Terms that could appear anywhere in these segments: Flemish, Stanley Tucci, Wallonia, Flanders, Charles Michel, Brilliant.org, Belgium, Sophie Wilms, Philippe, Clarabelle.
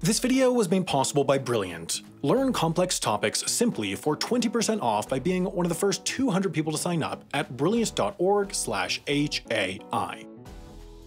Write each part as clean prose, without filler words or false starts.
This video was made possible by Brilliant. Learn complex topics simply for 20% off by being one of the first 200 people to sign up at Brilliant.org/HAI.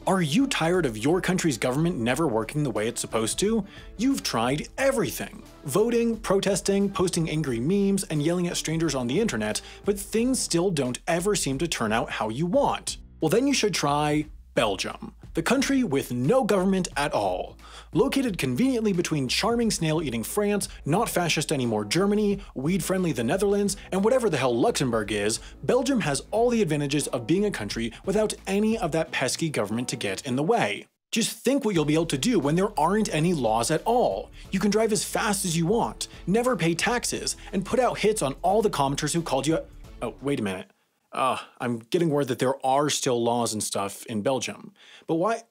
Are you tired of your country's government never working the way it's supposed to? You've tried everything. Voting, protesting, posting angry memes, and yelling at strangers on the internet, but things still don't ever seem to turn out how you want. Well, then you should try Belgium, the country with no government at all. Located conveniently between charming snail-eating France, not fascist anymore Germany, weed-friendly the Netherlands, and whatever the hell Luxembourg is, Belgium has all the advantages of being a country without any of that pesky government to get in the way. Just think what you'll be able to do when there aren't any laws at all. You can drive as fast as you want, never pay taxes, and put out hits on all the commenters who called you a— oh, wait a minute. I'm getting word that there are still laws and stuff in Belgium. But why?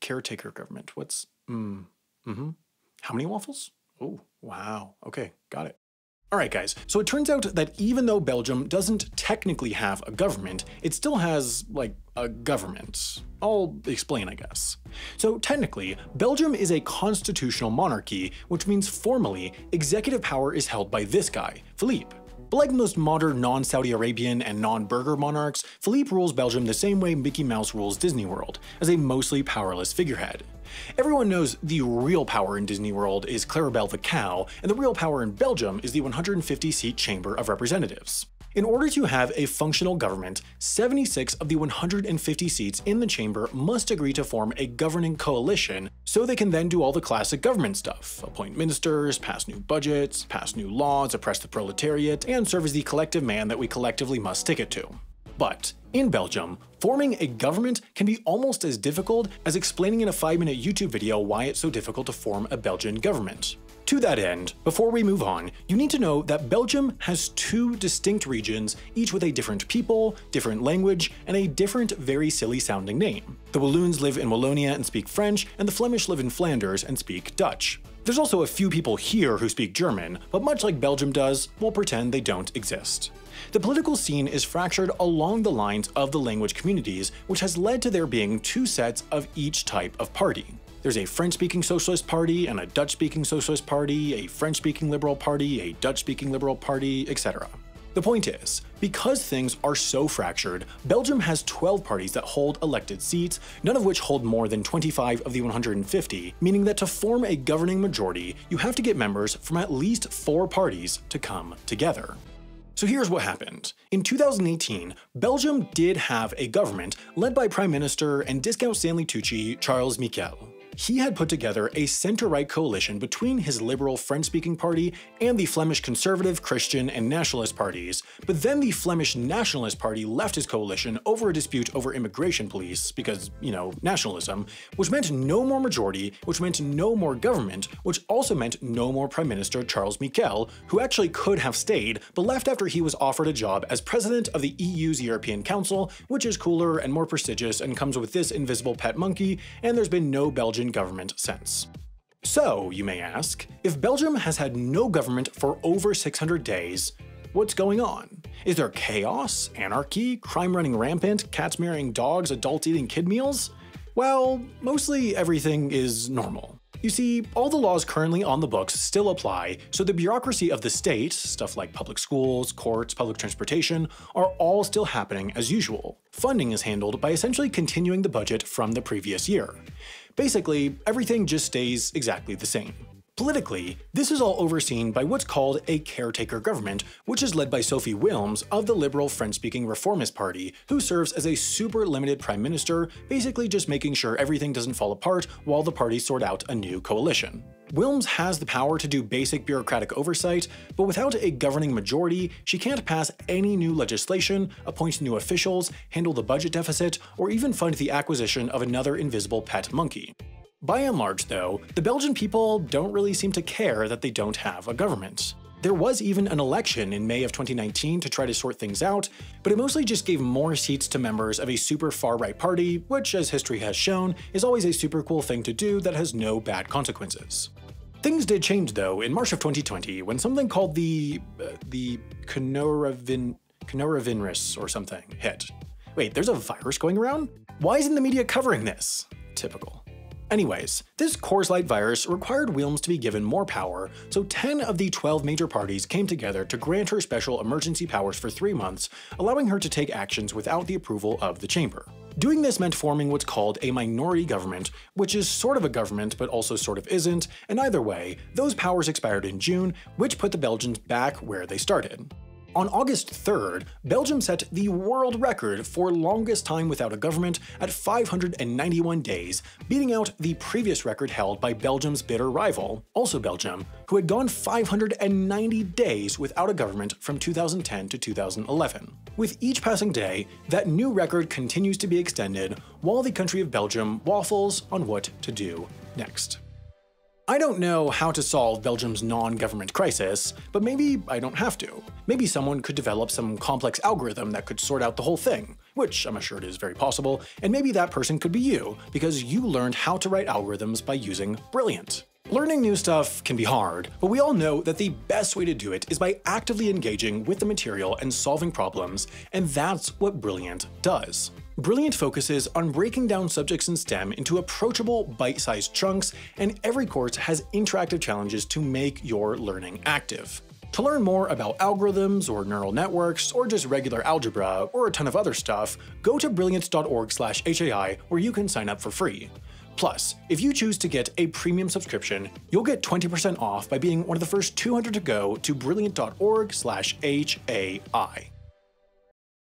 Caretaker government. What's? How many waffles? Oh, wow. Okay, got it. Alright guys, so it turns out that even though Belgium doesn't technically have a government, it still has, like, a government. I'll explain, I guess. So technically, Belgium is a constitutional monarchy, which means formally, executive power is held by this guy, Philippe. But like most modern non-Saudi Arabian and non-burger monarchs, Philippe rules Belgium the same way Mickey Mouse rules Disney World, as a mostly powerless figurehead. Everyone knows the real power in Disney World is Clarabelle the Cow, and the real power in Belgium is the 150-seat Chamber of Representatives. In order to have a functional government, 76 of the 150 seats in the chamber must agree to form a governing coalition, so they can then do all the classic government stuff – appoint ministers, pass new budgets, pass new laws, oppress the proletariat, and serve as the collective man that we collectively must stick it to. But in Belgium, forming a government can be almost as difficult as explaining in a 5-minute YouTube video why it's so difficult to form a Belgian government. To that end, before we move on, you need to know that Belgium has two distinct regions, each with a different people, different language, and a different very silly sounding name. The Walloons live in Wallonia and speak French, and the Flemish live in Flanders and speak Dutch. There's also a few people here who speak German, but much like Belgium does, we'll pretend they don't exist. The political scene is fractured along the lines of the language communities, which has led to there being two sets of each type of party. There's a French-speaking socialist party and a Dutch-speaking socialist party, a French-speaking liberal party, a Dutch-speaking liberal party, etc. The point is, because things are so fractured, Belgium has 12 parties that hold elected seats, none of which hold more than 25 of the 150, meaning that to form a governing majority, you have to get members from at least 4 parties to come together. So here's what happened. In 2018, Belgium did have a government led by Prime Minister and discount Stanley Tucci, Charles Michel. He had put together a center-right coalition between his liberal French-speaking party and the Flemish Conservative, Christian, and Nationalist parties, but then the Flemish Nationalist Party left his coalition over a dispute over immigration police because, you know, nationalism, which meant no more majority, which meant no more government, which also meant no more Prime Minister Charles Michel, who actually could have stayed, but left after he was offered a job as president of the EU's European Council, which is cooler and more prestigious and comes with this invisible pet monkey, and there's been no Belgian government since. So, you may ask, if Belgium has had no government for over 600 days, what's going on? Is there chaos, anarchy, crime running rampant, cats marrying dogs, adults eating kid meals? Well, mostly everything is normal. You see, all the laws currently on the books still apply, so the bureaucracy of the state, stuff like public schools, courts, public transportation, are all still happening as usual. Funding is handled by essentially continuing the budget from the previous year. Basically, everything just stays exactly the same. Politically, this is all overseen by what's called a caretaker government, which is led by Sophie Wilms of the liberal French-speaking Reformist Party, who serves as a super limited prime minister, basically just making sure everything doesn't fall apart while the parties sort out a new coalition. Wilms has the power to do basic bureaucratic oversight, but without a governing majority, she can't pass any new legislation, appoint new officials, handle the budget deficit, or even fund the acquisition of another invisible pet monkey. By and large, though, the Belgian people don't really seem to care that they don't have a government. There was even an election in May of 2019 to try to sort things out, but it mostly just gave more seats to members of a super far-right party, which, as history has shown, is always a super cool thing to do that has no bad consequences. Things did change, though, in March of 2020 when something called the coronavirus or something hit. Wait, there's a virus going around? Why isn't the media covering this? Typical. Anyways, this Coors Light virus required Wilms to be given more power, so 10 of the 12 major parties came together to grant her special emergency powers for 3 months, allowing her to take actions without the approval of the chamber. Doing this meant forming what's called a minority government, which is sort of a government but also sort of isn't, and either way, those powers expired in June, which put the Belgians back where they started. On August 3rd, Belgium set the world record for longest time without a government at 591 days, beating out the previous record held by Belgium's bitter rival, also Belgium, who had gone 590 days without a government from 2010 to 2011. With each passing day, that new record continues to be extended, while the country of Belgium waffles on what to do next. I don't know how to solve Belgium's non-government crisis, but maybe I don't have to. Maybe someone could develop some complex algorithm that could sort out the whole thing, which I'm assured is very possible, and maybe that person could be you, because you learned how to write algorithms by using Brilliant. Learning new stuff can be hard, but we all know that the best way to do it is by actively engaging with the material and solving problems, and that's what Brilliant does. Brilliant focuses on breaking down subjects in STEM into approachable, bite-sized chunks, and every course has interactive challenges to make your learning active. To learn more about algorithms or neural networks or just regular algebra or a ton of other stuff, go to Brilliant.org/HAI where you can sign up for free. Plus, if you choose to get a premium subscription, you'll get 20% off by being one of the first 200 to go to Brilliant.org/HAI.